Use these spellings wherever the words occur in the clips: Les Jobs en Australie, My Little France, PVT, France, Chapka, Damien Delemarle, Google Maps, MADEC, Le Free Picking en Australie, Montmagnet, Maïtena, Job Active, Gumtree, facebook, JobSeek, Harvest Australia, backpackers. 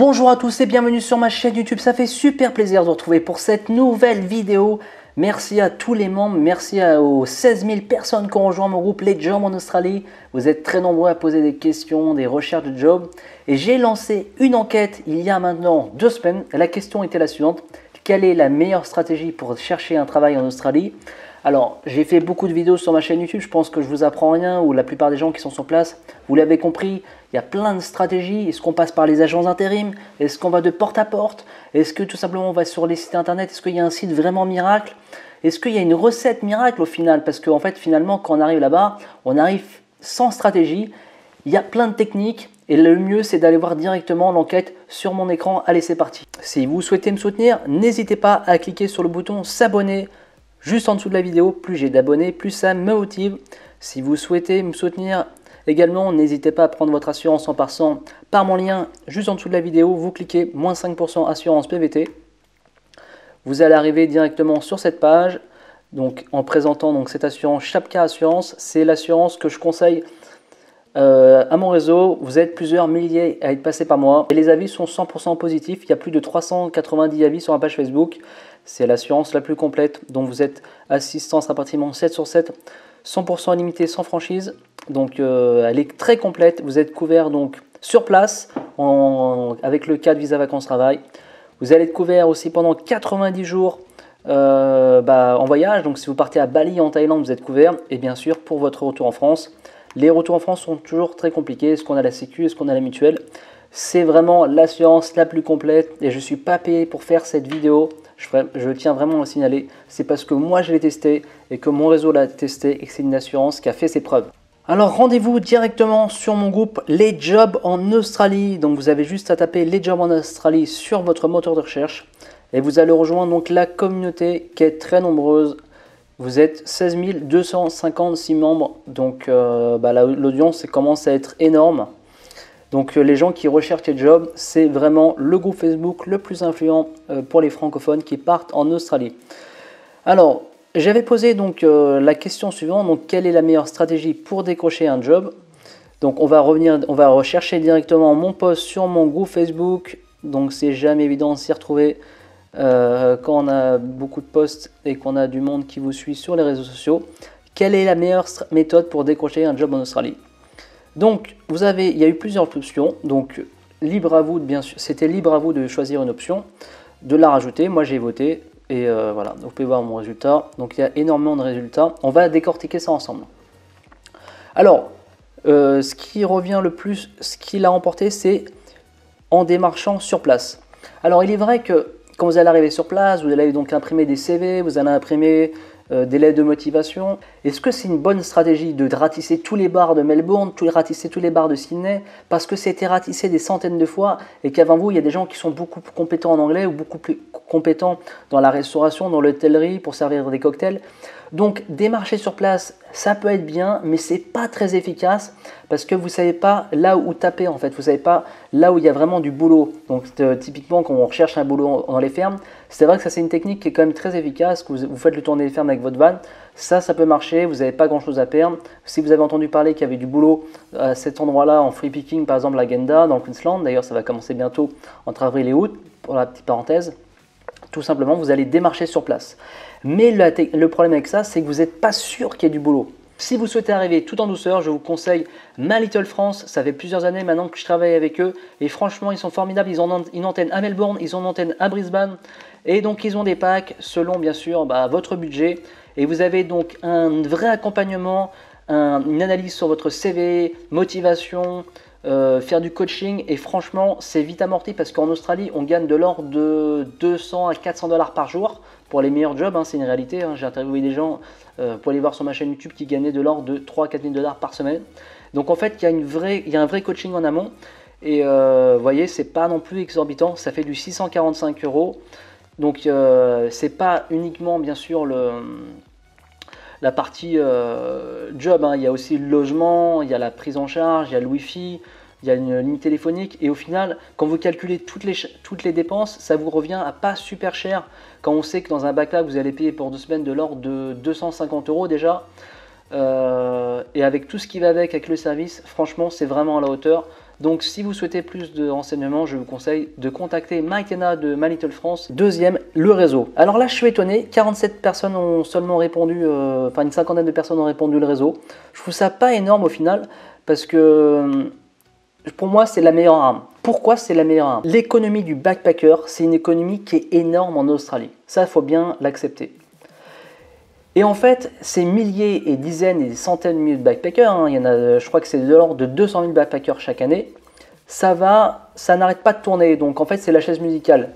Bonjour à tous et bienvenue sur ma chaîne YouTube, ça fait super plaisir de vous retrouver pour cette nouvelle vidéo. Merci à tous les membres, merci aux 16 000 personnes qui ont rejoint mon groupe Les Jobs en Australie. Vous êtes très nombreux à poser des questions, des recherches de jobs. Et j'ai lancé une enquête il y a maintenant 2 semaines. La question était la suivante, quelle est la meilleure stratégie pour chercher un travail en Australie? Alors, j'ai fait beaucoup de vidéos sur ma chaîne YouTube, je pense que je vous apprends rien, ou la plupart des gens qui sont sur place, vous l'avez compris, il y a plein de stratégies. Est-ce qu'on passe par les agences d'intérim? Est-ce qu'on va de porte à porte? Est-ce que tout simplement on va sur les sites internet? Est-ce qu'il y a un site vraiment miracle? Est-ce qu'il y a une recette miracle au final? Parce qu'en fait, finalement, quand on arrive là-bas, on arrive sans stratégie. Il y a plein de techniques et le mieux, c'est d'aller voir directement l'enquête sur mon écran. Allez, c'est parti. Si vous souhaitez me soutenir, n'hésitez pas à cliquer sur le bouton s'abonner juste en dessous de la vidéo. Plus j'ai d'abonnés, plus ça me motive. Si vous souhaitez me soutenir également, n'hésitez pas à prendre votre assurance 100% par mon lien juste en dessous de la vidéo. Vous cliquez moins 5% assurance PVT. Vous allez arriver directement sur cette page. Donc en présentant donc cette assurance Chapka assurance, c'est l'assurance que je conseille à mon réseau. Vous êtes plusieurs milliers à être passés par moi et les avis sont 100% positifs. Il y a plus de 390 avis sur ma page Facebook. C'est l'assurance la plus complète, dont vous êtes assistance rapatriement 7/7, 100% illimité sans franchise. Donc elle est très complète. Vous êtes couvert donc sur place avec le cas de visa vacances travail. Vous allez être couvert aussi pendant 90 jours en voyage. Donc si vous partez à Bali en Thaïlande, vous êtes couvert. Et bien sûr pour votre retour en France. Les retours en France sont toujours très compliqués. Est-ce qu'on a la sécu? Est-ce qu'on a la mutuelle? C'est vraiment l'assurance la plus complète et je ne suis pas payé pour faire cette vidéo. Je tiens vraiment à signaler, c'est parce que moi je l'ai testé et que mon réseau l'a testé et que c'est une assurance qui a fait ses preuves. Alors rendez-vous directement sur mon groupe Les Jobs en Australie. Donc vous avez juste à taper Les Jobs en Australie sur votre moteur de recherche et vous allez rejoindre donc la communauté qui est très nombreuse. Vous êtes 16 256 membres, donc l'audience commence à être énorme. Donc les gens qui recherchent les jobs, c'est vraiment le groupe Facebook le plus influent pour les francophones qui partent en Australie. Alors, j'avais posé donc la question suivante, donc quelle est la meilleure stratégie pour décrocher un job? Donc on va rechercher directement mon post sur mon groupe Facebook. Donc c'est jamais évident de s'y retrouver quand on a beaucoup de posts et qu'on a du monde qui vous suit sur les réseaux sociaux. Quelle est la meilleure méthode pour décrocher un job en Australie? Donc, il y a eu plusieurs options, donc libre à vous, bien sûr, c'était libre à vous de choisir une option, de la rajouter. Moi, j'ai voté et voilà, vous pouvez voir mon résultat. Donc, il y a énormément de résultats. On va décortiquer ça ensemble. Alors, ce qui revient le plus, ce qu'il a remporté, c'est en démarchant sur place. Alors, il est vrai que quand vous allez arriver sur place, vous allez donc imprimer des CV, vous allez imprimer des lettres de motivation. Est-ce que c'est une bonne stratégie de ratisser tous les bars de Melbourne, ratisser tous les bars de Sydney, parce que c'était ratissé des centaines de fois et qu'avant vous, il y a des gens qui sont beaucoup plus compétents en anglais ou beaucoup plus compétents dans la restauration, dans l'hôtellerie, pour servir des cocktails. Donc, démarcher sur place, ça peut être bien, mais c'est pas très efficace parce que vous savez pas là où taper en fait, vous savez pas là où il y a vraiment du boulot. Donc, typiquement, quand on recherche un boulot dans les fermes, c'est vrai que ça, c'est une technique qui est quand même très efficace, que vous faites le tour des fermes avec votre van. Ça peut marcher, vous n'avez pas grand chose à perdre. Si vous avez entendu parler qu'il y avait du boulot à cet endroit-là, en free picking, par exemple à Genda, dans le Queensland, d'ailleurs ça va commencer bientôt entre avril et août, pour la petite parenthèse, tout simplement vous allez démarcher sur place. Mais le problème avec ça, c'est que vous n'êtes pas sûr qu'il y ait du boulot. Si vous souhaitez arriver tout en douceur, je vous conseille My Little France. Ça fait plusieurs années maintenant que je travaille avec eux et franchement, ils sont formidables. Ils ont une antenne à Melbourne, ils ont une antenne à Brisbane et donc ils ont des packs selon bien sûr votre budget. Et vous avez donc un vrai accompagnement, une analyse sur votre CV, motivation, faire du coaching. Et franchement, c'est vite amorti parce qu'en Australie, on gagne de l'ordre de 200 à 400 dollars par jour pour les meilleurs jobs. Hein, c'est une réalité. Hein, j'ai interviewé des gens, pour aller voir sur ma chaîne YouTube, qui gagnaient de l'ordre de 3 à 4 000 dollars par semaine. Donc en fait, il y a un vrai coaching en amont. Et vous voyez, c'est pas non plus exorbitant. Ça fait du 645 €. Donc c'est pas uniquement bien sûr la partie job, hein. Il y a aussi le logement, il y a la prise en charge, il y a le wifi, il y a une ligne téléphonique et au final quand vous calculez toutes les dépenses, ça vous revient à pas super cher quand on sait que dans un backpack vous allez payer pour 2 semaines de l'ordre de 250 € déjà et avec tout ce qui va avec le service, franchement c'est vraiment à la hauteur. Donc si vous souhaitez plus de renseignements, je vous conseille de contacter Maïtena de My Little France. Deuxième, le réseau. Alors là, je suis étonné, 47 personnes ont seulement répondu, enfin une cinquantaine de personnes ont répondu le réseau. Je trouve ça pas énorme au final, parce que pour moi, c'est la meilleure arme. Pourquoi c'est la meilleure arme? L'économie du backpacker, c'est une économie qui est énorme en Australie. Ça, il faut bien l'accepter. Et en fait, ces milliers et dizaines et centaines de milliers de backpackers, hein, il y en a, je crois que c'est de l'ordre de 200 000 backpackers chaque année, ça n'arrête pas de tourner. Donc en fait, c'est la chaise musicale.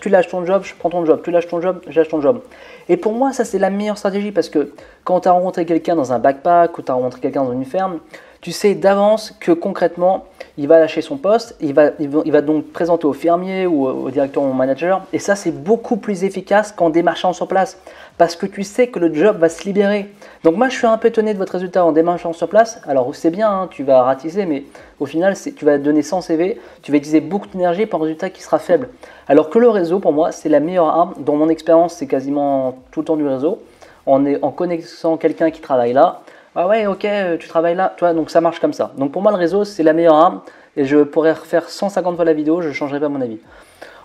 Tu lâches ton job, je prends ton job. Tu lâches ton job, je lâche ton job. Et pour moi, ça, c'est la meilleure stratégie, parce que quand tu as rencontré quelqu'un dans un backpack ou tu as rencontré quelqu'un dans une ferme, tu sais d'avance que concrètement, il va lâcher son poste, il va donc présenter au fermier ou au directeur ou au manager. Et ça, c'est beaucoup plus efficace qu'en démarchant sur place, parce que tu sais que le job va se libérer. Donc moi, je suis un peu étonné de votre résultat en démarchant sur place. Alors c'est bien, hein, tu vas ratisser, mais au final, tu vas donner 100 CV, tu vas utiliser beaucoup d'énergie pour un résultat qui sera faible. Alors que le réseau, pour moi, c'est la meilleure arme. Dans mon expérience, c'est quasiment tout le temps du réseau. En connaissant quelqu'un qui travaille là, ah ouais, ok, tu travailles là, toi, donc ça marche comme ça. Donc pour moi, le réseau, c'est la meilleure arme, et je pourrais refaire 150 fois la vidéo, je ne changerai pas mon avis.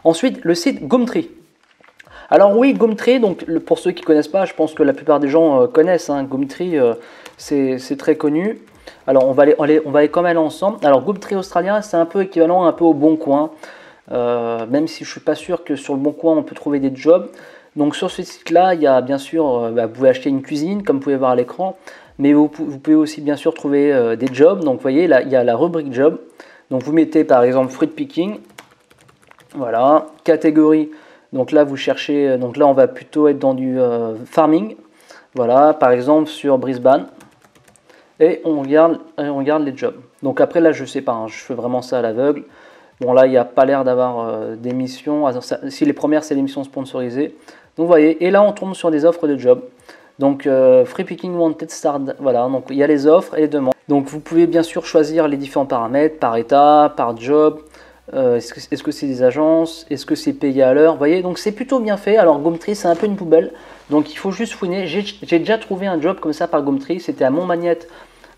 Ensuite, le site Gumtree. Alors oui, Gumtree, donc pour ceux qui ne connaissent pas, je pense que la plupart des gens connaissent, hein, Gumtree, c'est très connu. Alors on va quand même aller ensemble. Alors Gumtree australien, c'est un peu équivalent un peu au Bon Coin, même si je ne suis pas sûr que sur le Bon Coin, on peut trouver des jobs. Donc sur ce site-là, il y a bien sûr, vous pouvez acheter une cuisine, comme vous pouvez voir à l'écran, mais vous pouvez aussi bien sûr trouver des jobs. Donc vous voyez, là, il y a la rubrique job. Donc vous mettez par exemple fruit picking, voilà, catégorie. Donc là, vous cherchez, donc là, on va plutôt être dans du farming. Voilà, par exemple sur Brisbane. Et on regarde les jobs. Donc après, là, je sais pas, hein, je fais vraiment ça à l'aveugle. Bon, là, il n'y a pas l'air d'avoir des missions. Alors, ça, si les premières, c'est les missions sponsorisées. Donc vous voyez, et là, on tombe sur des offres de jobs. Donc Free Picking Wanted Start, voilà, donc il y a les offres et les demandes. Donc vous pouvez bien sûr choisir les différents paramètres, par état, par job, est-ce que c'est des agences, est-ce que c'est payé à l'heure, vous voyez, donc c'est plutôt bien fait. Alors Gumtree, c'est un peu une poubelle, donc il faut juste fouiner. J'ai déjà trouvé un job comme ça par Gumtree, c'était à Montmagnet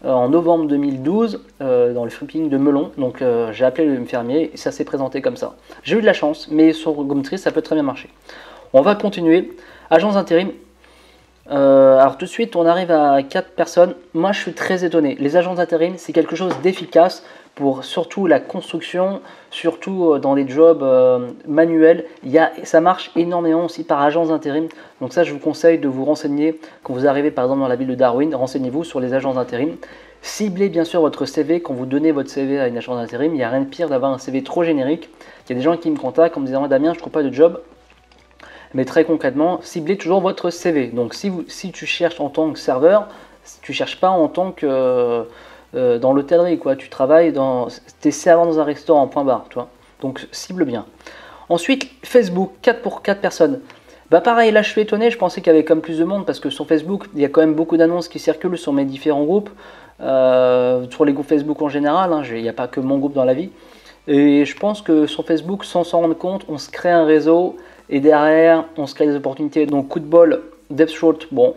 en novembre 2012, dans le Free Picking de melon. Donc j'ai appelé le fermier et ça s'est présenté comme ça. J'ai eu de la chance, mais sur Gumtree, ça peut très bien marcher. On va continuer, agence intérim. Alors tout de suite, on arrive à 4 personnes. Moi, je suis très étonné. Les agents d'intérim, c'est quelque chose d'efficace pour surtout la construction, surtout dans les jobs manuels. Ça marche énormément aussi par agents d'intérim. Donc ça, je vous conseille de vous renseigner. Quand vous arrivez par exemple dans la ville de Darwin, renseignez-vous sur les agents d'intérim. Ciblez bien sûr votre CV. Quand vous donnez votre CV à une agence d'intérim, il n'y a rien de pire d'avoir un CV trop générique. Il y a des gens qui me contactent en me disant « Damien, je ne trouve pas de job ». Mais très concrètement, ciblez toujours votre CV. Donc si tu cherches en tant que serveur, tu ne cherches pas en tant que dans l'hôtellerie, quoi. Tu travailles dans. Tu es serveur dans un restaurant, point barre, toi. Donc cible bien. Ensuite, Facebook, 4 pour 4 personnes. Bah pareil, là je suis étonné, je pensais qu'il y avait comme plus de monde, parce que sur Facebook, il y a quand même beaucoup d'annonces qui circulent sur mes différents groupes. Sur les groupes Facebook en général, hein, il n'y a pas que mon groupe dans la vie. Et je pense que sur Facebook, sans s'en rendre compte, on se crée un réseau. Et derrière, on se crée des opportunités. Donc, coup de bol, depth short, bon.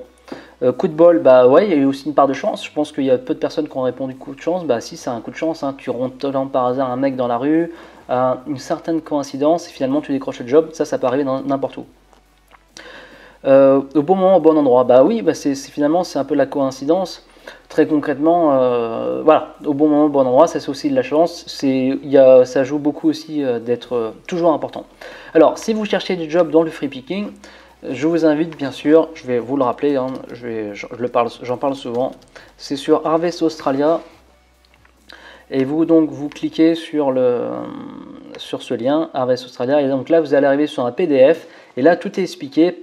Coup de bol, bah ouais, il y a eu aussi une part de chance. Je pense qu'il y a peu de personnes qui ont répondu coup de chance. Bah si, c'est un coup de chance. Hein. Tu rencontres par hasard un mec dans la rue, une certaine coïncidence, et finalement, tu décroches le job. Ça peut arriver n'importe où. Au bon moment, au bon endroit. Bah oui, bah finalement, c'est un peu la coïncidence. Très concrètement, voilà, au bon moment, au bon endroit, ça c'est aussi de la chance. Ça joue beaucoup aussi d'être toujours important. Alors, si vous cherchez du job dans le free picking, je vous invite bien sûr, je vais vous le rappeler, hein, j'en parle souvent, c'est sur Harvest Australia. Et vous cliquez sur ce lien, Harvest Australia, et donc là, vous allez arriver sur un PDF, et là, tout est expliqué.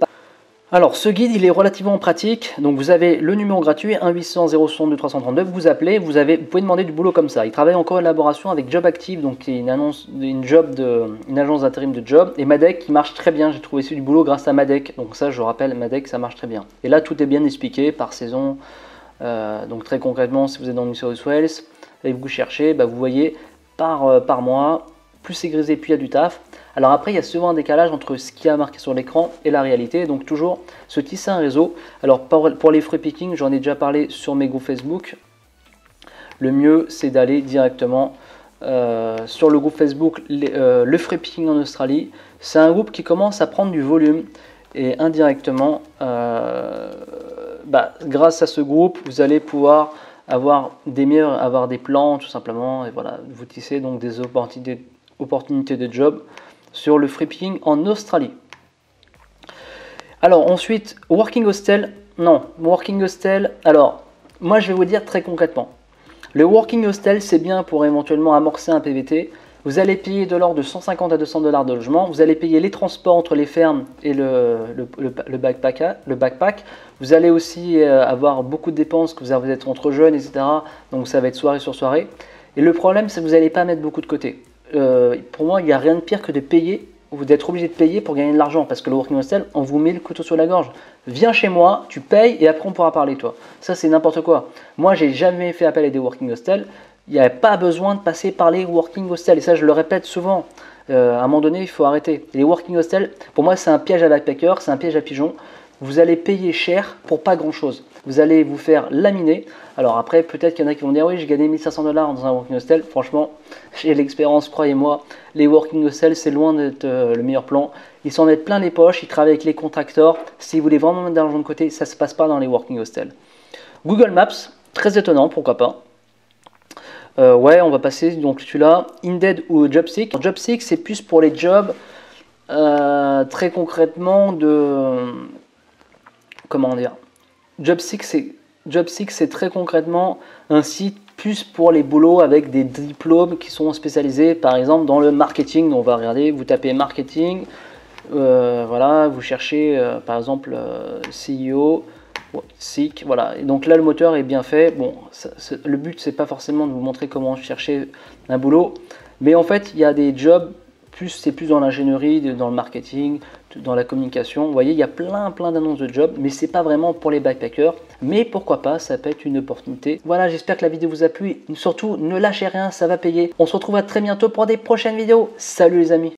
Alors, ce guide, il est relativement pratique. Donc, vous avez le numéro gratuit, 1 800 062 339. Vous appelez, vous pouvez demander du boulot comme ça. Il travaille en collaboration avec Job Active, donc qui est une agence d'intérim de job, et MADEC qui marche très bien. J'ai trouvé ici du boulot grâce à MADEC. Donc ça, je rappelle, MADEC, ça marche très bien. Et là, tout est bien expliqué par saison. Donc très concrètement, si vous êtes dans New South Wales et vous cherchez, bah, vous voyez par mois, plus c'est grisé, plus il y a du taf. Alors après, il y a souvent un décalage entre ce qui a marqué sur l'écran et la réalité. Donc toujours se tisser un réseau. Alors pour les free picking, j'en ai déjà parlé sur mes groupes Facebook. Le mieux, c'est d'aller directement sur le groupe Facebook Le Free Picking en Australie. C'est un groupe qui commence à prendre du volume et indirectement, grâce à ce groupe, vous allez pouvoir avoir des murs, avoir des plans tout simplement, et voilà, vous tissez donc des opportunités de job sur le free picking en Australie. Alors ensuite, working hostel, alors moi je vais vous dire très concrètement, le working hostel c'est bien pour éventuellement amorcer un PVT. Vous allez payer de l'ordre de 150 à 200 $ de logement, vous allez payer les transports entre les fermes et le backpack. Vous allez aussi avoir beaucoup de dépenses, que vous êtes entre jeunes, etc. Donc ça va être soirée sur soirée. Et le problème, c'est que vous n'allez pas mettre beaucoup de côté. Pour moi, il n'y a rien de pire que de payer, ou d'être obligé de payer pour gagner de l'argent. Parce que le working hostel, on vous met le couteau sur la gorge. Viens chez moi, tu payes et après on pourra parler, toi. Ça, c'est n'importe quoi. Moi, j'ai jamais fait appel à des working hostels. Il n'y a pas besoin de passer par les working hostels. Et ça, je le répète souvent. À un moment donné, il faut arrêter. Les working hostels, pour moi, c'est un piège à backpacker, c'est un piège à pigeon. Vous allez payer cher pour pas grand-chose. Vous allez vous faire laminer. Alors après, peut-être qu'il y en a qui vont dire « Oui, j'ai gagné 1500 $ dans un working hostel. » Franchement, j'ai l'expérience, croyez-moi. Les working hostels, c'est loin d'être le meilleur plan. Ils s'en mettent plein les poches, ils travaillent avec les contracteurs. Si vous voulez vraiment mettre de l'argent de côté, ça ne se passe pas dans les working hostels. Google Maps, très étonnant, pourquoi pas. On va passer donc celui-là, Indeed ou JobSeek. JobSeek, c'est plus pour les jobs très concrètement de... Comment dire, JobSeek, c'est très concrètement un site plus pour les boulots avec des diplômes qui sont spécialisés, par exemple dans le marketing. Donc on va regarder, vous tapez marketing, voilà, vous cherchez par exemple CEO. Voilà, et donc là le moteur est bien fait. Bon, le but c'est pas forcément de vous montrer comment chercher un boulot, mais en fait il y a des jobs plus, c'est plus dans l'ingénierie, dans le marketing, dans la communication. Vous voyez, il y a plein d'annonces de jobs, mais c'est pas vraiment pour les backpackers. Mais pourquoi pas, ça peut être une opportunité. Voilà, j'espère que la vidéo vous a plu. Et surtout, ne lâchez rien, ça va payer. On se retrouve à très bientôt pour des prochaines vidéos. Salut les amis.